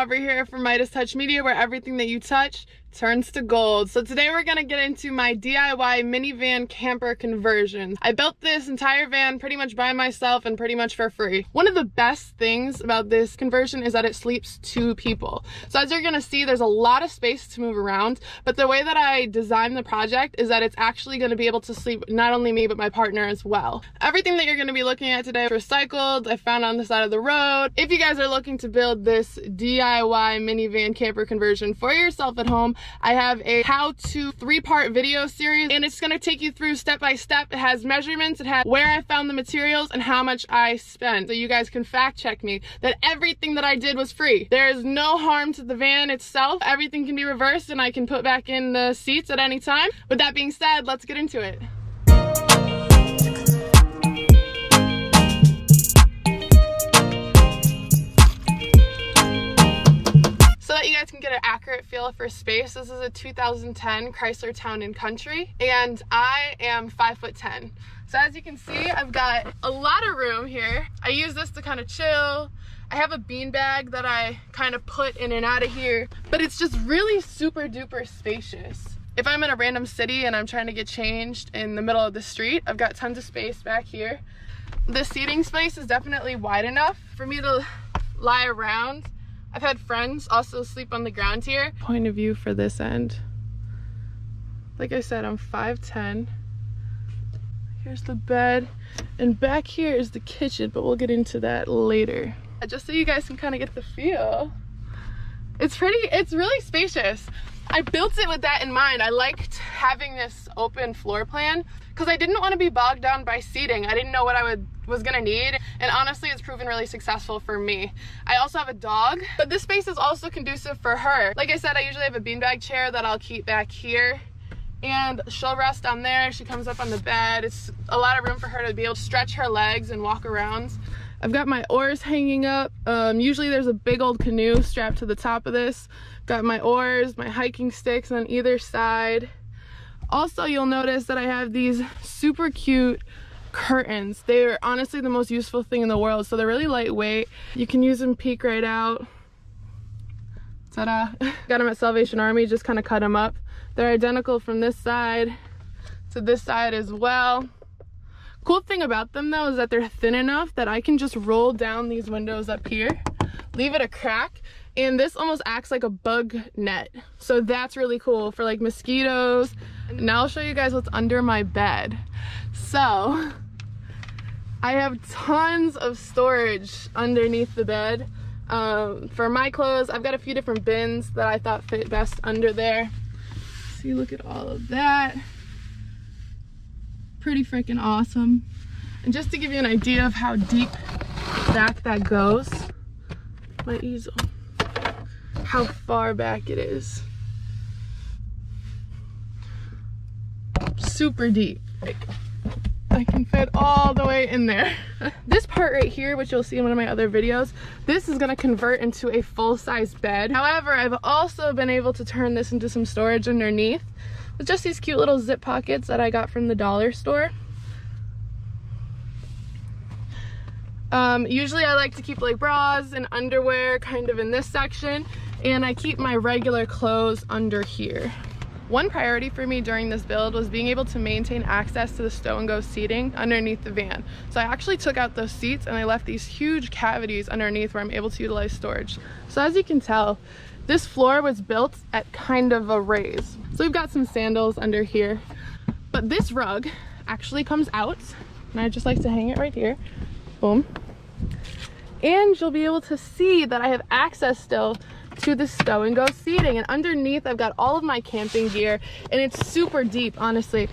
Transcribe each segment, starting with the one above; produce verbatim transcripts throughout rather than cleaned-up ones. over here from Midas Touch Media, where everything that you touch turns to gold. So today we're gonna get into my D I Y minivan camper conversion. I built this entire van pretty much by myself and pretty much for free. One of the best things about this conversion is that it sleeps two people. So as you're gonna see, there's a lot of space to move around, but the way that I designed the project is that it's actually gonna be able to sleep not only me but my partner as well. Everything that you're gonna be looking at today is recycled, I found on the side of the road. If you guys are looking to build this D I Y minivan camper conversion for yourself at home, I have a how-to three-part video series, and it's going to take you through step by step. It has measurements, it has where I found the materials and how much I spent, so you guys can fact check me that everything that I did was free. There is no harm to the van itself. Everything can be reversed and I can put back in the seats at any time. With that being said, let's get into it. So that you guys can get an accurate feel for space, this is a two thousand ten Chrysler Town and Country, and I am five foot ten. So as you can see, I've got a lot of room here. I use this to kind of chill. I have a bean bag that I kind of put in and out of here, but it's just really super duper spacious. If I'm in a random city and I'm trying to get changed in the middle of the street, I've got tons of space back here. The seating space is definitely wide enough for me to lie around. I've had friends also sleep on the ground here. Point of view for this end. Like I said, I'm five ten. Here's the bed. And back here is the kitchen, but we'll get into that later. Just so you guys can kind of get the feel. It's pretty, it's really spacious. I built it with that in mind. I liked having this open floor plan because I didn't want to be bogged down by seating. I didn't know what I would was gonna need, and honestly it's proven really successful for me. I also have a dog, but this space is also conducive for her. Like I said, I usually have a beanbag chair that I'll keep back here, and she'll rest on there. She comes up on the bed. It's a lot of room for her to be able to stretch her legs and walk around. I've got my oars hanging up. Um, usually there's a big old canoe strapped to the top of this. Got my oars, my hiking sticks on either side. Also, you'll notice that I have these super cute curtains. They are honestly the most useful thing in the world. So they're really lightweight. You can use them peek right out. Ta-da. Got them at Salvation Army, just kind of cut them up. They're identical from this side to this side as well. Cool thing about them though is that they're thin enough that I can just roll down these windows up here, leave it a crack, and this almost acts like a bug net. So that's really cool for like mosquitoes. And now I'll show you guys what's under my bed. So I have tons of storage underneath the bed. Um, for my clothes, I've got a few different bins that I thought fit best under there. See, look at all of that. Pretty freaking awesome. And just to give you an idea of how deep back that goes, my easel, how far back it is. Super deep. Like, I can fit all the way in there. This part right here, which you'll see in one of my other videos, this is gonna convert into a full-size bed. However, I've also been able to turn this into some storage underneath. It's just these cute little zip pockets that I got from the dollar store. Um, usually I like to keep like bras and underwear kind of in this section, and I keep my regular clothes under here. One priority for me during this build was being able to maintain access to the stow and go seating underneath the van. So I actually took out those seats and I left these huge cavities underneath where I'm able to utilize storage. So as you can tell, this floor was built at kind of a raise. So we've got some sandals under here, but this rug actually comes out and I just like to hang it right here. Boom. And you'll be able to see that I have access still to the stow and go seating, and underneath I've got all of my camping gear, and it's super deep. Honestly,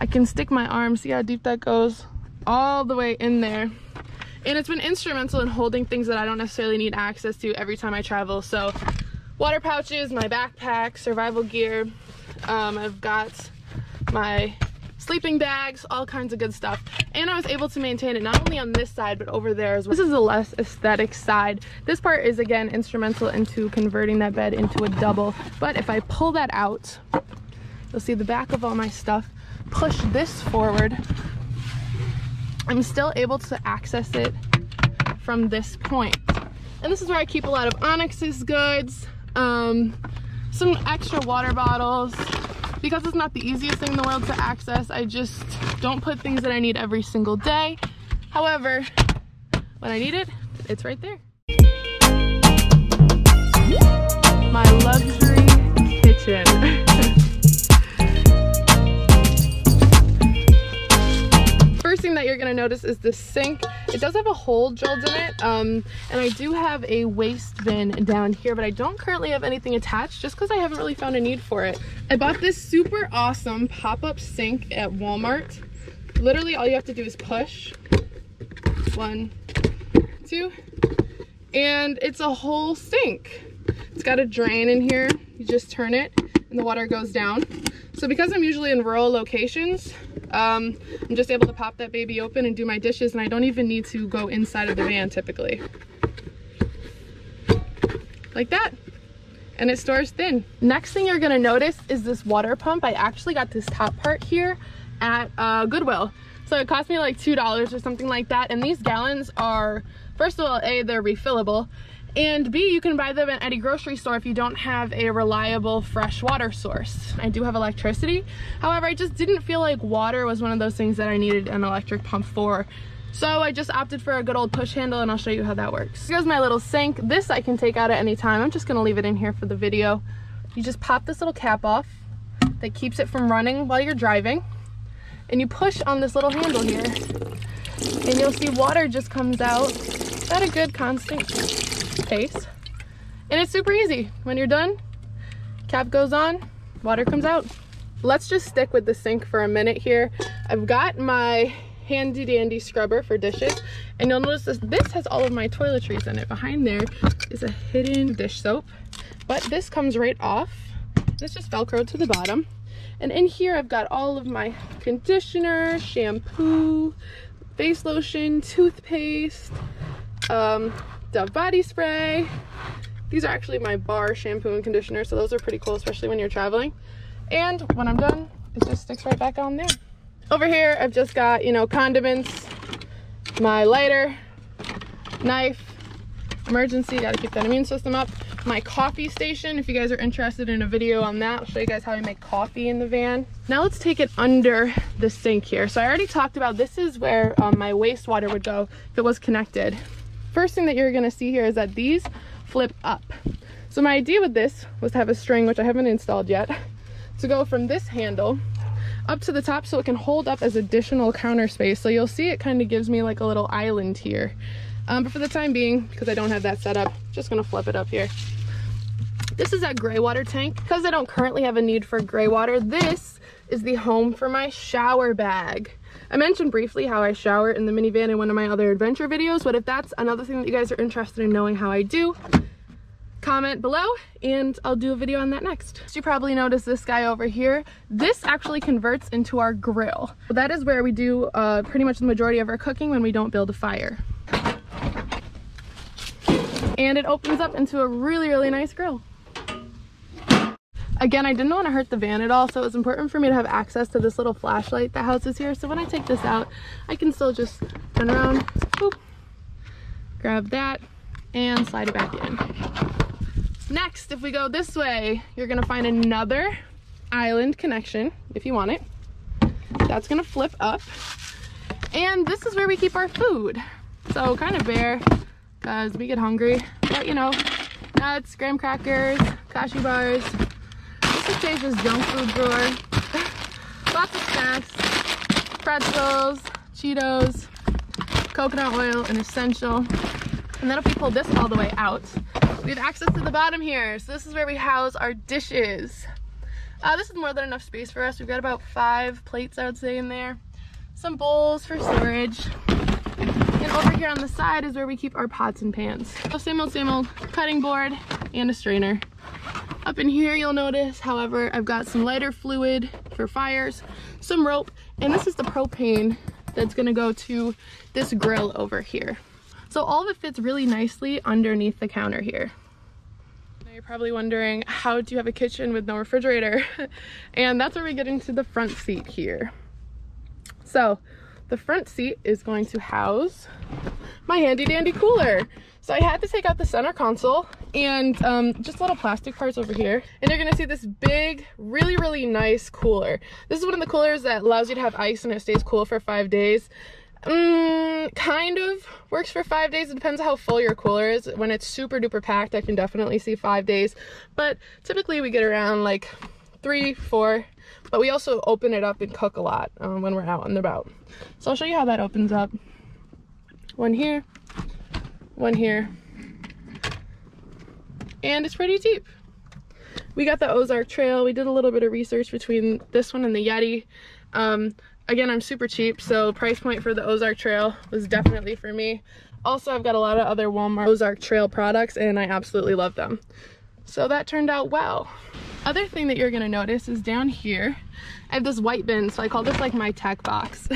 I can stick my arm, see how deep that goes, all the way in there. And it's been instrumental in holding things that I don't necessarily need access to every time I travel. So water pouches, my backpack, survival gear, um, I've got my sleeping bags, all kinds of good stuff. And I was able to maintain it not only on this side, but over there as well. This is the less aesthetic side. This part is again instrumental into converting that bed into a double. But if I pull that out, you'll see the back of all my stuff, push this forward. I'm still able to access it from this point. And this is where I keep a lot of Onyx's goods, um, some extra water bottles. Because it's not the easiest thing in the world to access, I just don't put things that I need every single day. However, when I need it, it's right there. My luxury kitchen. First thing that you're gonna notice is the sink. It does have a hole drilled in it, um, and I do have a waste bin down here, but I don't currently have anything attached just because I haven't really found a need for it. I bought this super awesome pop-up sink at Walmart. Literally all you have to do is push. One, two, and it's a whole sink. It's got a drain in here. You just turn it and the water goes down. So because I'm usually in rural locations, um, I'm just able to pop that baby open and do my dishes, and I don't even need to go inside of the van typically. Like that. And it stores thin. Next thing you're gonna notice is this water pump. I actually got this top part here at uh, Goodwill. So it cost me like two dollars or something like that. And these gallons are, first of all, A, they're refillable. And B, you can buy them at a grocery store if you don't have a reliable fresh water source. I do have electricity. However, I just didn't feel like water was one of those things that I needed an electric pump for. So I just opted for a good old push handle, and I'll show you how that works. Here's my little sink. This I can take out at any time. I'm just gonna leave it in here for the video. You just pop this little cap off that keeps it from running while you're driving. And you push on this little handle here, and you'll see water just comes out at a good constant pace. And it's super easy. When you're done, cap goes on, water comes out. Let's just stick with the sink for a minute here. I've got my handy dandy scrubber for dishes, and you'll notice this, this has all of my toiletries in it. Behind there is a hidden dish soap, but this comes right off. This just Velcro to the bottom. And in here, I've got all of my conditioner, shampoo, face lotion, toothpaste, um, Dove body spray. These are actually my bar shampoo and conditioner, so those are pretty cool, especially when you're traveling. And when I'm done, it just sticks right back on there. Over here, I've just got, you know, condiments, my lighter, knife, emergency, gotta keep that immune system up. My coffee station, if you guys are interested in a video on that, I'll show you guys how I make coffee in the van. Now let's take it under the sink here. So I already talked about this is where um, my wastewater would go if it was connected. First thing that you're gonna see here is that these flip up. So my idea with this was to have a string, which I haven't installed yet, to go from this handle up to the top so it can hold up as additional counter space. So you'll see it kind of gives me like a little island here. Um, but for the time being, because I don't have that set up, just gonna flip it up here. This is that gray water tank. Because I don't currently have a need for gray water, this is the home for my shower bag. I mentioned briefly how I shower in the minivan in one of my other adventure videos, but if that's another thing that you guys are interested in knowing how I do, comment below and I'll do a video on that next. You probably noticed this guy over here. This actually converts into our grill. That is where we do uh, pretty much the majority of our cooking when we don't build a fire. And it opens up into a really, really nice grill. Again, I didn't want to hurt the van at all, so it was important for me to have access to this little flashlight that houses here. So when I take this out, I can still just turn around, boop, grab that, and slide it back in. Next, if we go this way, you're going to find another island connection, if you want it. That's going to flip up. And this is where we keep our food. So kind of bare, because we get hungry. But, you know, nuts, graham crackers, cashew bars. Stage's junk food drawer. Lots of snacks, pretzels, Cheetos, coconut oil, an essential. And then if we pull this all the way out, we have access to the bottom here. So this is where we house our dishes. Uh, this is more than enough space for us. We've got about five plates, I would say, in there. Some bowls for storage. And over here on the side is where we keep our pots and pans. So same old, same old cutting board and a strainer. Up in here, you'll notice, however, I've got some lighter fluid for fires, some rope, and this is the propane that's gonna go to this grill over here. So all of it fits really nicely underneath the counter here. Now you're probably wondering, how do you have a kitchen with no refrigerator? And that's where we get into the front seat here. So the front seat is going to house my handy dandy cooler. So I had to take out the center console and um, just little plastic parts over here. And you're gonna see this big, really, really nice cooler. This is one of the coolers that allows you to have ice and it stays cool for five days. Mm, kind of works for five days. It depends on how full your cooler is. When it's super duper packed, I can definitely see five days. But typically we get around like three, four, but we also open it up and cook a lot um, when we're out and about. So I'll show you how that opens up. One here, one here, and it's pretty deep. We got the Ozark Trail. We did a little bit of research between this one and the Yeti. Um, Again, I'm super cheap, so price point for the Ozark Trail was definitely for me. Also, I've got a lot of other Walmart Ozark Trail products, and I absolutely love them. So that turned out well. Other thing that you're gonna notice is down here, I have this white bin, so I call this like my tech box.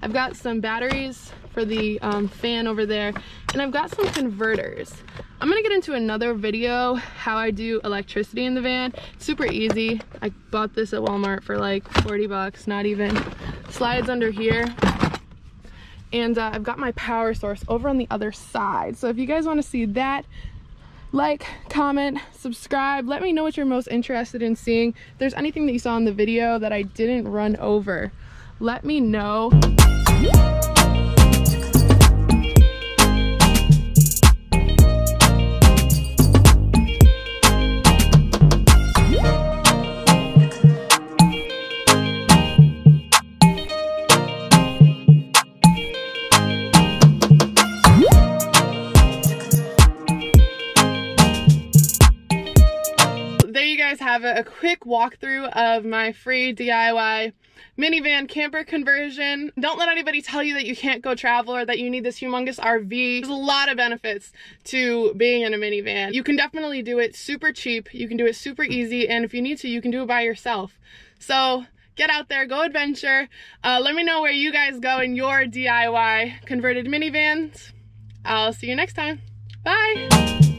I've got some batteries for the um, fan over there, and I've got some converters. I'm gonna get into another video how I do electricity in the van. It's super easy. I bought this at Walmart for like forty bucks, not even. Slides under here, and uh, I've got my power source over on the other side. So if you guys want to see that, like, comment, subscribe, let me know what you're most interested in seeing. If there's anything that you saw in the video that I didn't run over, let me know. Have a quick walkthrough of my free D I Y minivan camper conversion. Don't let anybody tell you that you can't go travel or that you need this humongous R V. There's a lot of benefits to being in a minivan. You can definitely do it super cheap, you can do it super easy, and if you need to, you can do it by yourself. So get out there, go adventure. Uh, let me know where you guys go in your D I Y converted minivans. I'll see you next time. Bye.